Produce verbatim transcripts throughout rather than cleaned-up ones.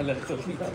هلا التوفيق لا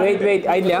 wait wait ايليا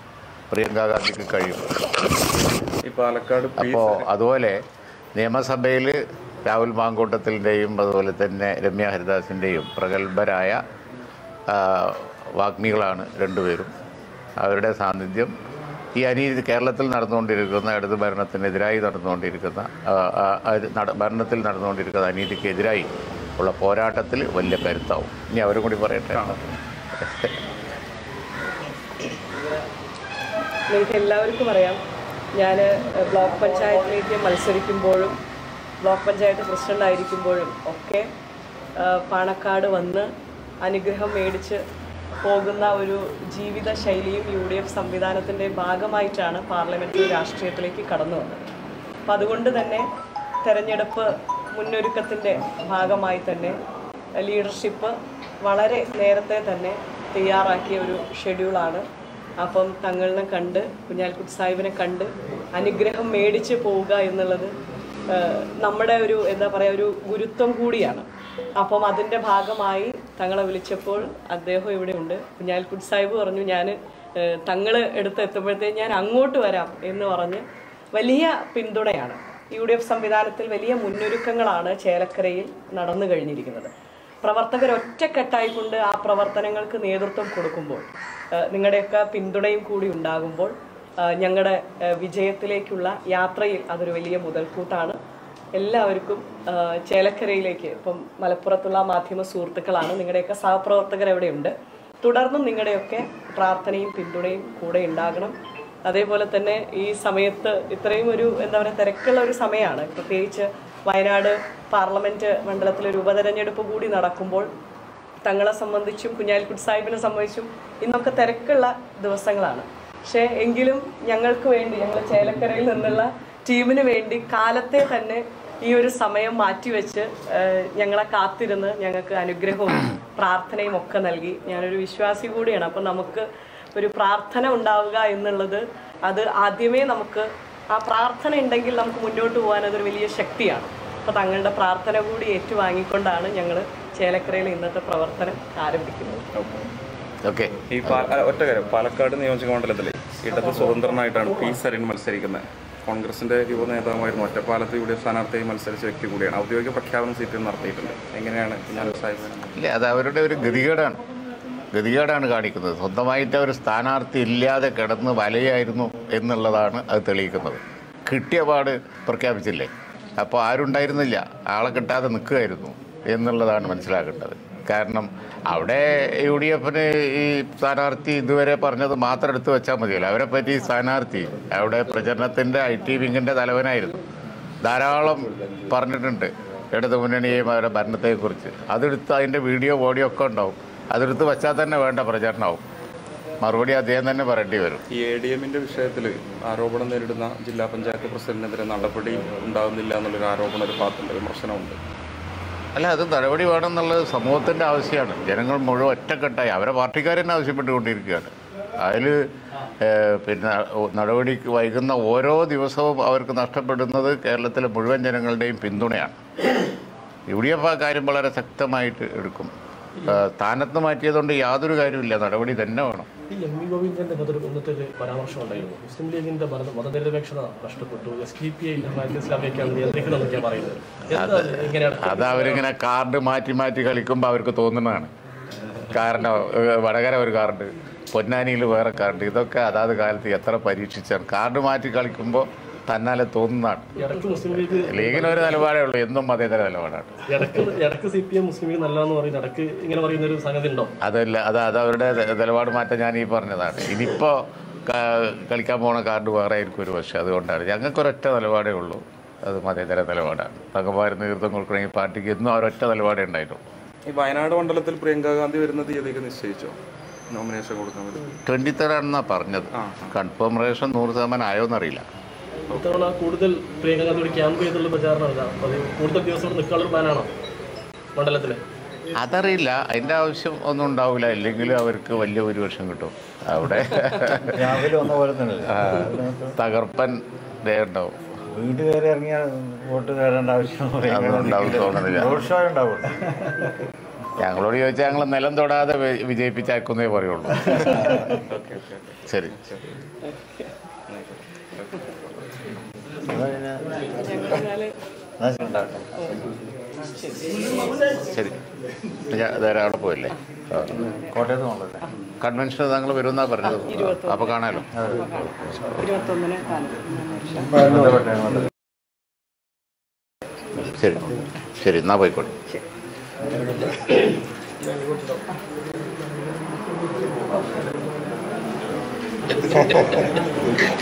Priyanka ഗാന്ധിക്ക് കഴിയും. അപ്പോൾ അതുപോലെ നിയമസഭയിൽ രാഹുൽ മാങ്കൂട്ടത്തിൻ്റെയും അതുപോലെ തന്നെ രമ്യ ഹരിദാസിൻ്റെയും പ്രഗത്ഭരായ വാഗ്മികളാണ് രണ്ടുപേരും. അവരുടെ സാന്നിധ്യം ഈ അനീതി കേരളത്തിൽ നടന്നുകൊണ്ടിരിക്കുന്ന ഇടത് ഭരണത്തിനെതിരായി നടന്നുകൊണ്ടിരിക്കുന്ന ഭരണത്തിൽ നടന്നുകൊണ്ടിരിക്കുന്ന അനീതിക്കെതിരായി ഉള്ള പോരാട്ടത്തിൽ വലിയ കരുത്താവും. ഇനി അവരും കൂടി പറയട്ടെ. എനിക്ക് എല്ലാവർക്കും അറിയാം, ഞാൻ ബ്ലോക്ക് പഞ്ചായത്തിലേക്ക് മത്സരിക്കുമ്പോഴും ബ്ലോക്ക് പഞ്ചായത്ത് പ്രസിഡൻ്റായിരിക്കുമ്പോഴും ഒക്കെ പാണക്കാട് വന്ന് അനുഗ്രഹം മേടിച്ച് പോകുന്ന ഒരു ജീവിത ശൈലിയും യു ഡി എഫ് സംവിധാനത്തിൻ്റെ ഭാഗമായിട്ടാണ് പാർലമെൻ്ററി രാഷ്ട്രീയത്തിലേക്ക് കടന്നു വന്നത്. അപ്പം അതുകൊണ്ട് തന്നെ തെരഞ്ഞെടുപ്പ് മുന്നൊരുക്കത്തിൻ്റെ ഭാഗമായി തന്നെ ലീഡർഷിപ്പ് വളരെ നേരത്തെ തന്നെ തയ്യാറാക്കിയ ഒരു ഷെഡ്യൂളാണ്. അപ്പം തങ്ങളിനെ കണ്ട് കുഞ്ഞാലിക്കുട്ടി സാഹിബിനെ കണ്ട് അനുഗ്രഹം മേടിച്ച് പോവുക എന്നുള്ളത് നമ്മുടെ ഒരു എന്താ പറയുക ഒരു ഗുരുത്വം കൂടിയാണ്. അപ്പം അതിൻ്റെ ഭാഗമായി തങ്ങളെ വിളിച്ചപ്പോൾ അദ്ദേഹം ഇവിടെ ഉണ്ട്. കുഞ്ഞാലിക്കുട്ടി സാഹിബ് പറഞ്ഞു ഞാൻ തങ്ങൾ എടുത്ത് എത്തുമ്പോഴത്തേക്ക് ഞാൻ അങ്ങോട്ട് വരാം എന്ന് പറഞ്ഞ് വലിയ പിന്തുണയാണ്. യു ഡി എഫ് സംവിധാനത്തിൽ വലിയ മുന്നൊരുക്കങ്ങളാണ് ചേലക്കരയിൽ നടന്നു കഴിഞ്ഞിരിക്കുന്നത്. പ്രവർത്തകർ ഒറ്റക്കെട്ടായിക്കൊണ്ട് ആ പ്രവർത്തനങ്ങൾക്ക് നേതൃത്വം കൊടുക്കുമ്പോൾ നിങ്ങളുടെയൊക്കെ പിന്തുണയും കൂടി ഉണ്ടാകുമ്പോൾ ഞങ്ങളുടെ വിജയത്തിലേക്കുള്ള യാത്രയിൽ അതൊരു വലിയ മുതൽക്കൂട്ടാണ്. എല്ലാവർക്കും ചേലക്കരയിലേക്ക് ഇപ്പം മലപ്പുറത്തുള്ള മാധ്യമ സുഹൃത്തുക്കളാണ്, നിങ്ങളുടെയൊക്കെ സഹപ്രവർത്തകർ എവിടെയുണ്ട്. തുടർന്നും നിങ്ങളുടെയൊക്കെ പ്രാർത്ഥനയും പിന്തുണയും കൂടെ ഉണ്ടാകണം. അതേപോലെ തന്നെ ഈ സമയത്ത് ഇത്രയും ഒരു എന്താ പറയുക തിരക്കുള്ള ഒരു സമയമാണ്. പ്രത്യേകിച്ച് വയനാട് പാർലമെൻറ്റ് മണ്ഡലത്തിലൊരു ഉപതെരഞ്ഞെടുപ്പ് കൂടി നടക്കുമ്പോൾ തങ്ങളെ സംബന്ധിച്ചും കുഞ്ഞാലിക്കുട്ടി സാഹിബിനെ സംബന്ധിച്ചും ഇന്നൊക്കെ തിരക്കുള്ള ദിവസങ്ങളാണ്. പക്ഷേ എങ്കിലും ഞങ്ങൾക്ക് വേണ്ടി ഞങ്ങൾ ചേലക്കരയിൽ നിന്നുള്ള ടീമിന് വേണ്ടി കാലത്തെ തന്നെ ഈ ഒരു സമയം മാറ്റിവെച്ച് ഞങ്ങളെ കാത്തിരുന്ന് ഞങ്ങൾക്ക് അനുഗ്രഹവും പ്രാർത്ഥനയും ഒക്കെ നൽകി. ഞാനൊരു വിശ്വാസി കൂടിയാണ്. അപ്പം നമുക്ക് ഒരു പ്രാർത്ഥന ഉണ്ടാവുക എന്നുള്ളത് അത് ആദ്യമേ നമുക്ക് ആ പ്രാർത്ഥന ഉണ്ടെങ്കിൽ നമുക്ക് മുന്നോട്ട് പോകാൻ അതൊരു വലിയ ശക്തിയാണ്. അപ്പോൾ തങ്ങളുടെ പ്രാർത്ഥന കൂടി ഏറ്റുവാങ്ങിക്കൊണ്ടാണ് ഞങ്ങൾ ചേലക്കരയിൽ ഇന്നത്തെ പ്രവർത്തനം ആരംഭിക്കുന്നത്. Okay. ഈ ഒറ്റ കാര്യം, പാലക്കാട് നിയോജക മണ്ഡലത്തിലെ ഇടത് സ്വതന്ത്രനായിട്ടാണ് പി സരിൻ മത്സരിക്കുന്നത്. കോൺഗ്രസിന്റെ യുവ നേതാവായിരുന്നു. ഒറ്റപ്പാലത്ത് ഇവിടെ സ്ഥാനാർത്ഥിയായി മത്സരിച്ച വ്യക്തി കൂടിയാണ്. ഔദ്യോഗിക പ്രഖ്യാപനം സീറ്റിൽ നടത്തിയിട്ടുണ്ട്. എങ്ങനെയാണ് ഇല്ല, അത് അവരുടെ ഒരു ഗതികേടാണ് ഗതികേടാണ് കാണിക്കുന്നത്. സ്വന്തമായിട്ട് അവർ സ്ഥാനാർത്ഥി ഇല്ലാതെ കിടന്ന് വലയായിരുന്നു എന്നുള്ളതാണ് അത് തെളിയിക്കുന്നത്. കിട്ടിയ പാട് പ്രഖ്യാപിച്ചില്ലേ, അപ്പോൾ ആരുണ്ടായിരുന്നില്ല, ആളെ കിട്ടാതെ നിൽക്കുകയായിരുന്നു എന്നുള്ളതാണ് മനസ്സിലാക്കേണ്ടത്. കാരണം അവിടെ യു ഡി എഫിന് ഈ സ്ഥാനാർത്ഥി ഇതുവരെ പറഞ്ഞത് മാത്രം എടുത്തു വെച്ചാൽ മതിയല്ലോ. അവരെ പറ്റി സ്ഥാനാർത്ഥി അവിടെ പ്രചരണത്തിൻ്റെ ഐ ടി വിങ്ങിൻ്റെ തലവനായിരുന്നു, ധാരാളം പറഞ്ഞിട്ടുണ്ട് ഇടതു മുന്നണിയെയും അവരുടെ ഭരണത്തെക്കുറിച്ച്. അതെടുത്ത് അതിൻ്റെ വീഡിയോ ഓഡിയോ ഒക്കെ ഉണ്ടാവും, അതെടുത്ത് വച്ചാൽ തന്നെ വേണ്ട പ്രചരണമാവും, മറുപടി അദ്ദേഹം തന്നെ പറയേണ്ടി വരും. ഈ എ ഡി എമ്മിൻ്റെ വിഷയത്തിൽ ആരോപണം നേരിടുന്ന ജില്ലാ പഞ്ചായത്ത് പ്രസിഡന്റിനെതിരെ നടപടി ഉണ്ടാകുന്നില്ല എന്നുള്ളൊരു ആരോപണം, ഒരു ഭാഗത്തുള്ള വിമർശനമുണ്ട്. അല്ല, അത് നടപടി വേണമെന്നുള്ളത് സമൂഹത്തിൻ്റെ ആവശ്യമാണ്. ജനങ്ങൾ മുഴുവൻ ഒറ്റക്കെട്ടായി അവരെ പാർട്ടിക്കാർ തന്നെ ആവശ്യപ്പെട്ടുകൊണ്ടിരിക്കുകയാണ്. അതിൽ പിന്നെ നടപടി വൈകുന്ന ഓരോ ദിവസവും അവർക്ക് നഷ്ടപ്പെടുന്നത് കേരളത്തിലെ മുഴുവൻ ജനങ്ങളുടെയും പിന്തുണയാണ്. യു ഡി എഫ് ആ കാര്യം വളരെ ശക്തമായിട്ട് എടുക്കും. സ്ഥാനത്ത് മാറ്റിയതുകൊണ്ട് യാതൊരു കാര്യമില്ല, നടപടി തന്നെ വേണം. എം വി ഗോവിന്ദന്റെ നേതൃത്വത്തിൽ പരാമർശം ഉണ്ടായിരുന്നു, മുസ്ലിം ലീഗിന്റെ മതനിരപേക്ഷത നഷ്ടപ്പെട്ടു, എസ് ഡി പി ഐ ഇസ്ലാമിലേക്കാണ് നിയന്ത്രിക്കണമെന്നൊക്കെ പറയുന്നത്. അത് അവരിങ്ങനെ കാർഡ് മാറ്റി മാറ്റി കളിക്കുമ്പോൾ അവർക്ക് തോന്നുന്നതാണ്. കാരണം വടകര ഒരു കാർഡ്, പൊന്നാനിയിൽ വേറെ കാർഡ്, ഇതൊക്കെ അതാത് കാലത്ത് എത്ര പരീക്ഷിച്ചാണ്. കാർഡ് മാറ്റി കളിക്കുമ്പോൾ തന്നാലെ തോന്നുന്നതാണ്. ലീഗിനൊരു നിലപാടേ ഉള്ളൂ, എന്നും മതേതര നിലപാടാണ്. അതല്ല, അത് അത് അവരുടെ നിലപാട് മാറ്റം ഞാൻ ഈ പറഞ്ഞതാണ്. ഇനിയിപ്പോൾ കളിക്കാൻ പോണ കാർഡ് വേറെ ആയിരിക്കും ഒരു പക്ഷേ. അതുകൊണ്ടാണ് ഞങ്ങൾക്കൊരൊറ്റ നിലപാടേ ഉള്ളൂ, അത് മതേതര നിലപാടാണ്. തങ്ങന്മാർ നേതൃത്വം കൊടുക്കണമെങ്കിൽ പാർട്ടിക്ക് എന്നും അവരൊറ്റ നിലപാടേ ഉണ്ടായിട്ടുള്ളൂ. ഈ വയനാട് മണ്ഡലത്തിൽ പ്രിയങ്കാ ഗാന്ധി വരുന്ന തീയതിക്ക് നിശ്ചയിച്ചോ? നോമിനേഷൻ കൊടുക്കുന്നത് ട്വന്റി തേർഡ് ആണെന്നാണ് പറഞ്ഞത്. കൺഫർമേഷൻ നൂറ് ശതമാനം ആയോന്നറിയില്ല. ഇത്തവണ കൂടുതൽ പ്രിയങ്കാഗാന്ധിയുടെ ക്യാമ്പ് ചെയ്തുള്ള പ്രചാരണമല്ല, കൂടുതൽ ദിവസം നിൽക്കാനുള്ള പ്ലാനാണോ മണ്ഡലത്തിൽ? അതറിയില്ല, അതിൻ്റെ ആവശ്യം ഒന്നും ഉണ്ടാവില്ല. ഇല്ലെങ്കിൽ അവർക്ക് വലിയ ഭൂരിപക്ഷം കിട്ടും. അവിടെ തകർപ്പൻ ഡേ ഉണ്ടാവും. വീട് കയറി ഇറങ്ങിയാൽ വോട്ട് കയറേണ്ട ആവശ്യം. ഞങ്ങളോട് ചോദിച്ചാൽ ഞങ്ങൾ നിലം തൊടാതെ വിജയിപ്പിച്ചേക്കുന്നേ പറയുള്ളൂ. ശരി, ശരി, അവിടെ പോയില്ലേ കോട്ടയത്ത് കൺവെൻഷൻ താങ്കൾ വരുമെന്നാ പറഞ്ഞത്. അപ്പൊ കാണാലോ. ശരി ശരി, എന്നാ പോയിക്കോട്ടെ.